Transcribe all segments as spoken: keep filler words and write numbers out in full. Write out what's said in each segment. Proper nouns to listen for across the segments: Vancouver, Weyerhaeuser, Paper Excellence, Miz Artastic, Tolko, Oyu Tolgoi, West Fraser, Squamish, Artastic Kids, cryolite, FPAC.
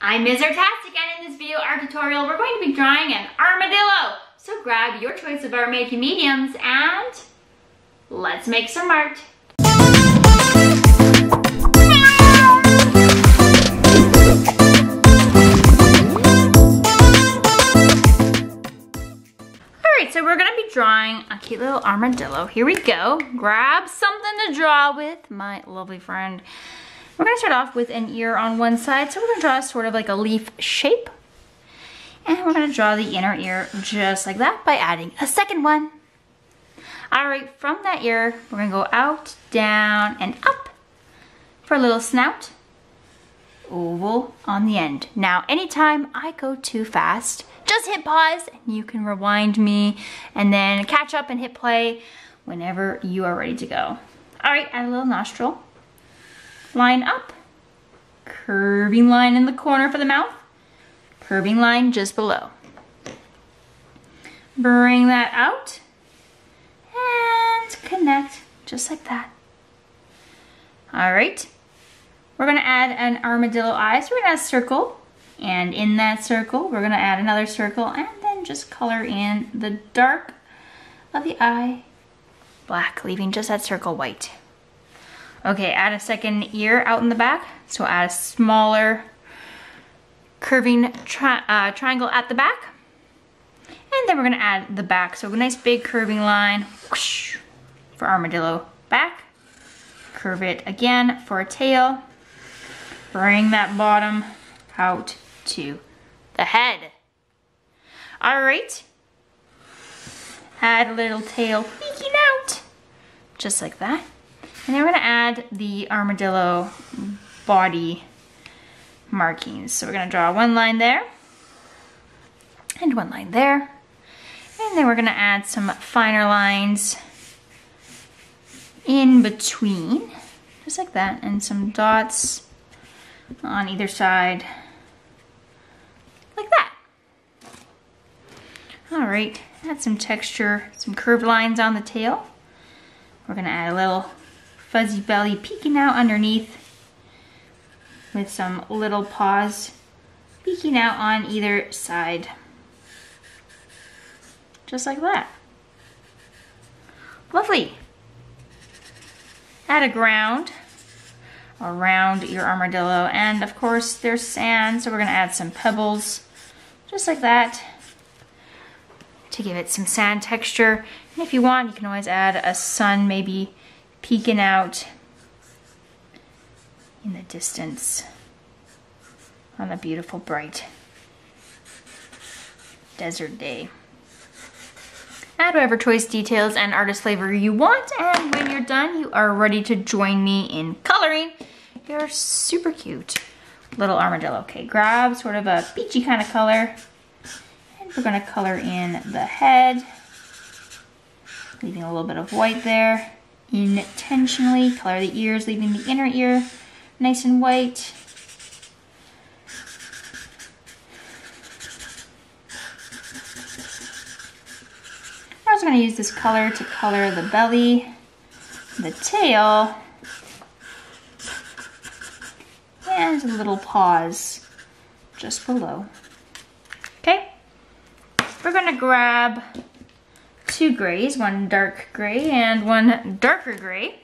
I'm Miz Artastic, and in this video art tutorial we're going to be drawing an armadillo. So grab your choice of our making mediums and let's make some art. Alright, so we're going to be drawing a cute little armadillo. Here we go. Grab something to draw with, my lovely friend. We're gonna start off with an ear on one side. So we're gonna draw sort of like a leaf shape. And we're gonna draw the inner ear just like that by adding a second one. All right, from that ear, we're gonna go out, down, and up for a little snout. Oval on the end. Now, anytime I go too fast, just hit pause and you can rewind me and then catch up and hit play whenever you are ready to go. All right, add a little nostril. Line up, curving line in the corner for the mouth, curving line just below. Bring that out and connect just like that. All right, we're gonna add an armadillo eye. So we're gonna add a circle, and in that circle, we're gonna add another circle and then just color in the dark of the eye black, leaving just that circle white. Okay, add a second ear out in the back. So add a smaller curving tri uh, triangle at the back. And then we're gonna add the back. So a nice big curving line whoosh, for armadillo back. Curve it again for a tail. Bring that bottom out to the head. All right. Add a little tail peeking out, just like that. And then we're gonna add the armadillo body markings. So we're gonna draw one line there and one line there. And then we're gonna add some finer lines in between, just like that, and some dots on either side, like that. All right, add some texture, some curved lines on the tail. We're gonna add a little fuzzy belly peeking out underneath with some little paws peeking out on either side. Just like that. Lovely. Add a ground around your armadillo, and of course there's sand, so we're gonna add some pebbles just like that to give it some sand texture. And if you want, you can always add a sun maybe peeking out in the distance on a beautiful, bright desert day. Add whatever choice details and artist flavor you want, and when you're done, you are ready to join me in coloring your super cute little armadillo. Okay, grab sort of a peachy kind of color, and we're gonna color in the head, leaving a little bit of white there. Intentionally color the ears, leaving the inner ear nice and white. We're also going to use this color to color the belly, the tail, and the little paws just below. Okay, we're going to grab two grays, one dark gray and one darker gray.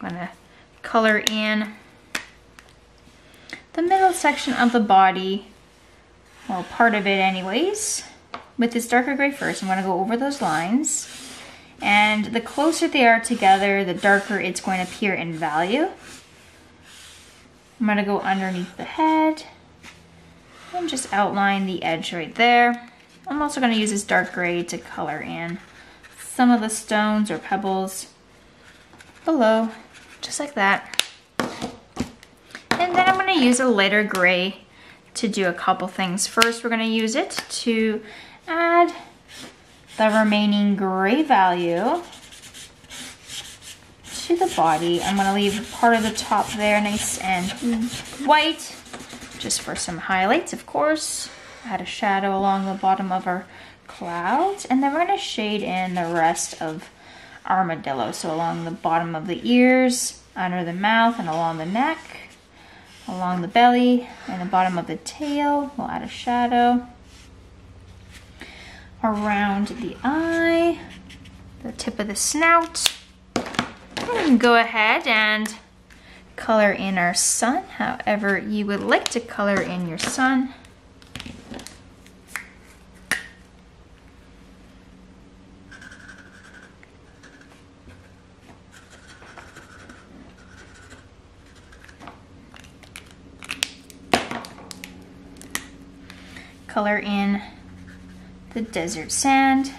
I'm gonna color in the middle section of the body, well, part of it anyways, with this darker gray first. I'm gonna go over those lines, and the closer they are together, the darker it's going to appear in value. I'm gonna go underneath the head and just outline the edge right there. I'm also going to use this dark gray to color in some of the stones or pebbles below, just like that. And then I'm going to use a lighter gray to do a couple things. First, we're going to use it to add the remaining gray value to the body. I'm going to leave part of the top there nice and white, just for some highlights, of course. Add a shadow along the bottom of our clouds, and then we're going to shade in the rest of armadillo. So along the bottom of the ears, under the mouth, and along the neck, along the belly and the bottom of the tail. We'll add a shadow around the eye, the tip of the snout. And go ahead and color in our sun however you would like to color in your sun. Color in the desert sand.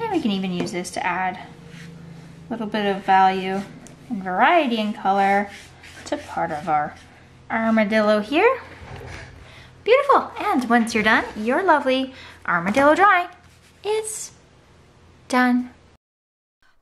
And we can even use this to add a little bit of value and variety in color to part of our armadillo here. Beautiful. And once you're done, your lovely armadillo drawing is done.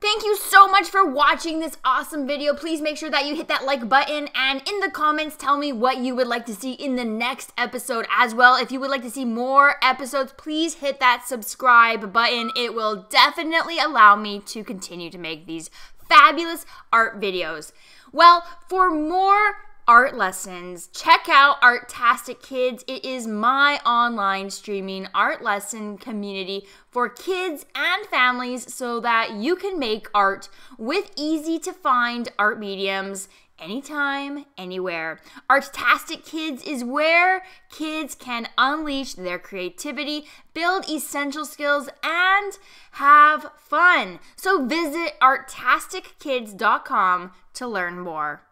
Thank you so much for watching this awesome video. Please make sure that you hit that like button, and in the comments tell me what you would like to see in the next episode as well. If you would like to see more episodes, please hit that subscribe button. It will definitely allow me to continue to make these fabulous art videos. Well, for more art lessons, check out Artastic Kids. It is my online streaming art lesson community for kids and families so that you can make art with easy to find art mediums anytime, anywhere. Artastic Kids is where kids can unleash their creativity, build essential skills, and have fun. So visit artastic kids dot com to learn more.